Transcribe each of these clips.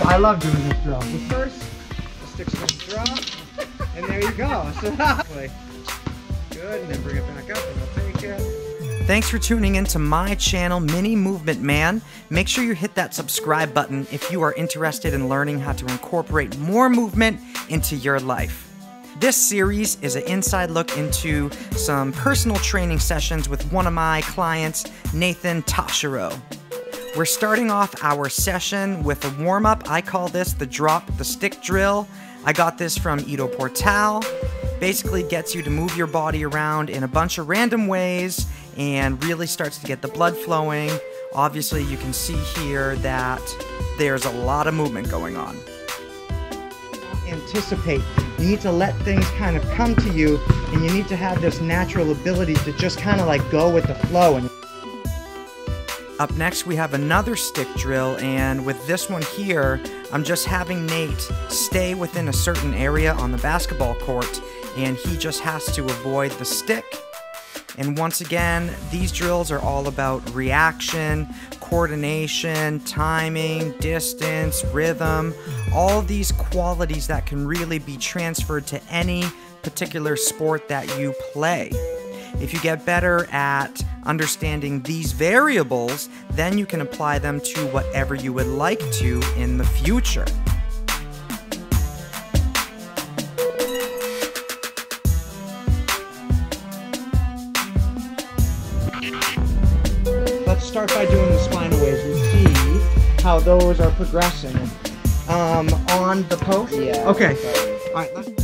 I love doing this drill. The first, stick to the draw, and there you go. So good, and then bring it back up, and I'll take it. Thanks for tuning in to my channel, Mini Movement Man. Make sure you hit that subscribe button if you are interested in learning how to incorporate more movement into your life. This series is an inside look into some personal training sessions with one of my clients, Nathan Taschereau. We're starting off our session with a warm-up. I call this the drop the stick drill. I got this from Ido Portal. Basically gets you to move your body around in a bunch of random ways and really starts to get the blood flowing. Obviously you can see here that there's a lot of movement going on. Anticipate. You need to let things kind of come to you, and you need to have this natural ability to just kind of like go with the flow. And up next, we have another stick drill, and with this one here, I'm just having Nate stay within a certain area on the basketball court, and he just has to avoid the stick. And once again, these drills are all about reaction, coordination, timing, distance, rhythm, all these qualities that can really be transferred to any particular sport that you play. If you get better at understanding these variables, then you can apply them to whatever you would like to in the future. Let's start by doing the spinal waves and see how those are progressing. On the post? Yeah. Okay. All right, let's...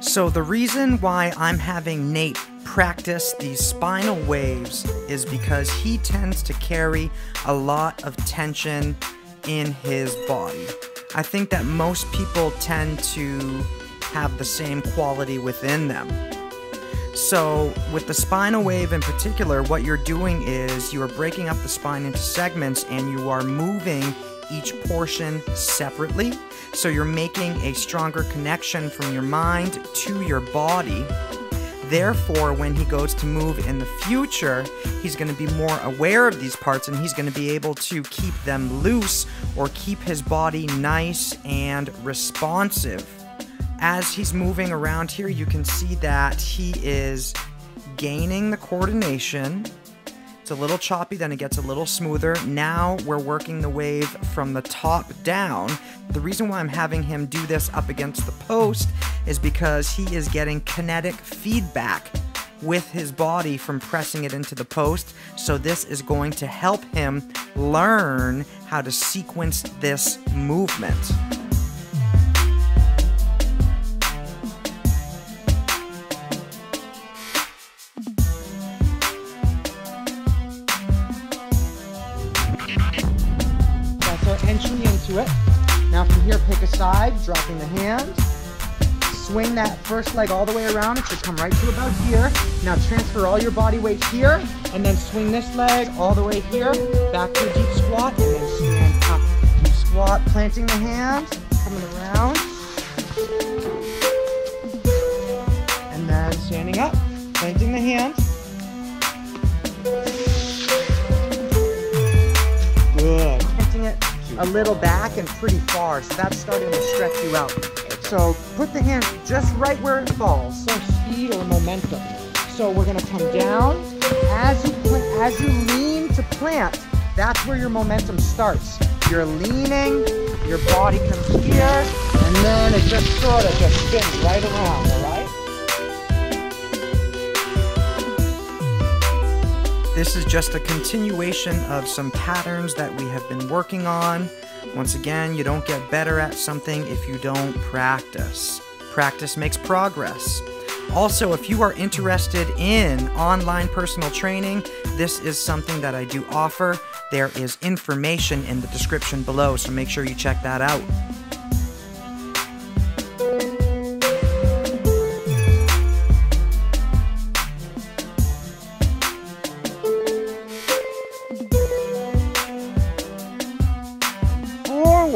So the reason why I'm having Nate practice these spinal waves is because he tends to carry a lot of tension in his body. I think that most people tend to have the same quality within them. So with the spinal wave in particular, what you're doing is you are breaking up the spine into segments, and you are moving each portion separately. So you're making a stronger connection from your mind to your body. Therefore, when he goes to move in the future, he's going to be more aware of these parts, and he's going to be able to keep them loose or keep his body nice and responsive. As he's moving around here, you can see that he is gaining the coordination. It's a little choppy, then it gets a little smoother. Now we're working the wave from the top down. The reason why I'm having him do this up against the post is because he is getting kinetic feedback with his body from pressing it into the post. So this is going to help him learn how to sequence this movement. Entry into it. Now from here, pick a side, dropping the hand. Swing that first leg all the way around. It should come right to about here. Now transfer all your body weight here, and then swing this leg all the way here. Back to a deep squat, and then stand up. Deep squat, planting the hand, coming around. And then standing up, planting the hand. Good. Planting it a little back and pretty far, so that's starting to stretch you out. So put the hand just right where it falls. So speed or momentum. So we're gonna come down. As you lean to plant, that's where your momentum starts. You're leaning, your body comes here, and then it just sort of just spins right around, all right? This is just a continuation of some patterns that we have been working on. Once again, you don't get better at something if you don't practice. Practice makes progress. Also, if you are interested in online personal training, this is something that I do offer. There is information in the description below, so make sure you check that out.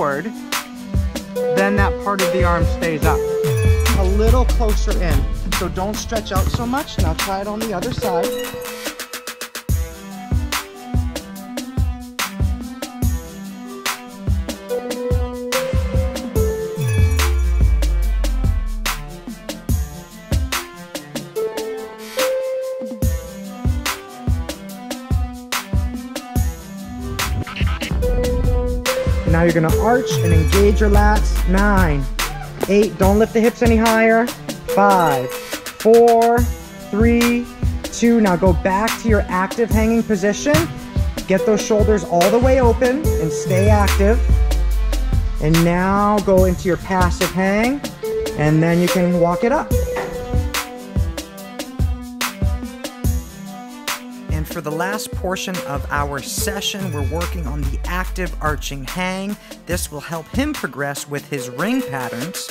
forward, then that part of the arm stays up. A little closer in, so don't stretch out so much. Now try it on the other side. Now you're gonna arch and engage your lats. 9, 8, don't lift the hips any higher. 5, 4, 3, 2. Now go back to your active hanging position. Get those shoulders all the way open and stay active. And now go into your passive hang, and then you can walk it up. And for the last portion of our session, we're working on the active arching hang. This will help him progress with his ring patterns.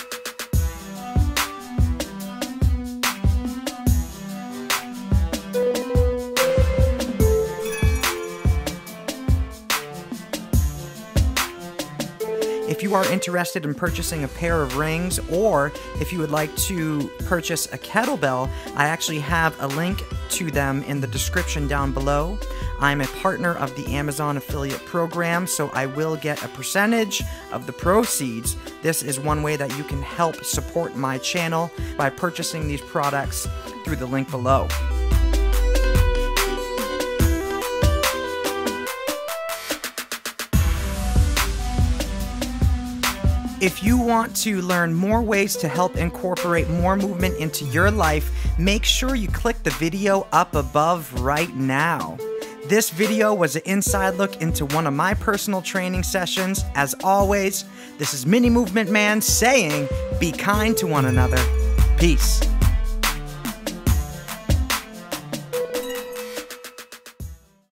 If you are interested in purchasing a pair of rings, or if you would like to purchase a kettlebell, I actually have a link to them in the description down below. I'm a partner of the Amazon affiliate program, so I will get a percentage of the proceeds. This is one way that you can help support my channel by purchasing these products through the link below. If you want to learn more ways to help incorporate more movement into your life, make sure you click the video up above right now. This video was an inside look into one of my personal training sessions. As always, this is Mini Movement Man saying, be kind to one another. Peace.